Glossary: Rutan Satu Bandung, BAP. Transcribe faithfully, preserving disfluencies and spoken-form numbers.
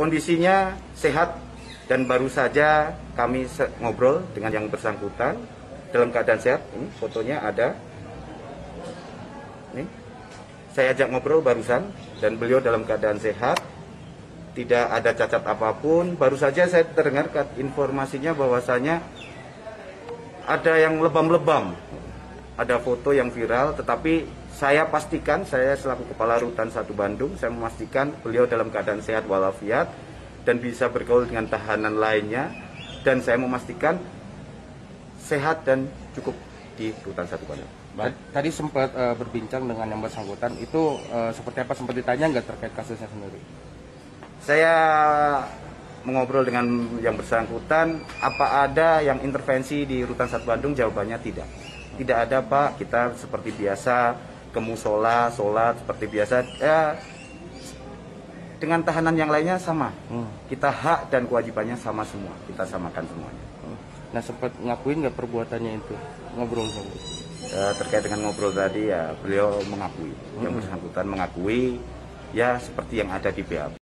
Kondisinya sehat dan baru saja kami ngobrol dengan yang bersangkutan dalam keadaan sehat. Ini fotonya ada. Ini saya ajak ngobrol barusan dan beliau dalam keadaan sehat, tidak ada cacat apapun. Baru saja saya terdengar informasinya bahwasanya ada yang lebam-lebam, ada foto yang viral, tetapi saya pastikan, saya selaku Kepala Rutan Satu Bandung, saya memastikan beliau dalam keadaan sehat walafiat dan bisa bergaul dengan tahanan lainnya. Dan saya memastikan sehat dan cukup di Rutan Satu Bandung. Baik. Tadi sempat uh, berbincang dengan yang bersangkutan, itu uh, seperti apa? Sempat ditanya nggak terkait kasusnya sendiri? Saya mengobrol dengan yang bersangkutan, apa ada yang intervensi di Rutan Satu Bandung? Jawabannya tidak. Tidak ada, Pak. Kita seperti biasa ke musola, sholat seperti biasa, ya, dengan tahanan yang lainnya sama. Hmm. Kita hak dan kewajibannya sama semua, kita samakan semuanya. Hmm. Nah, sempat ngakuin nggak perbuatannya itu, ngobrol sama itu? Ya, terkait dengan ngobrol tadi, ya beliau mengakui, hmm. yang bersangkutan mengakui, ya seperti yang ada di B A P.